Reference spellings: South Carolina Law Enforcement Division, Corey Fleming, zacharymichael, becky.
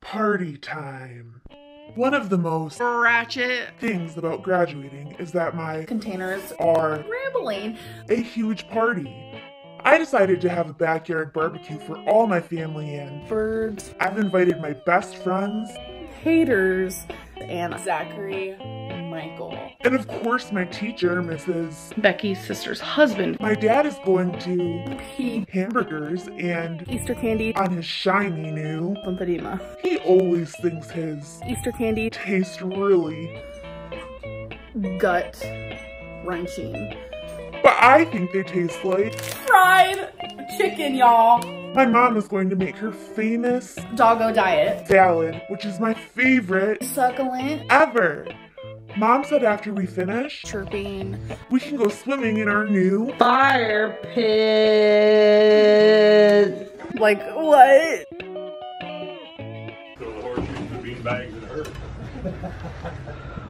Party time. One of the most ratchet things about graduating is that my containers are rambling. A huge party. I decided to have a backyard barbecue for all my family and birds. I've invited my best friends, haters, and Zachary Michael. And of course my teacher, Mrs. Becky's sister's husband. My dad is going to eat hamburgers and Easter candy on his shiny new Lampadima. He always thinks his Easter candy tastes really gut-wrenching. But I think they taste like fried chicken, y'all. My mom is going to make her famous doggo diet salad, which is my favorite succulent ever. Mom said after we finish chirping, we can go swimming in our new fire pit. Like what? So the horse used the beanbags and her.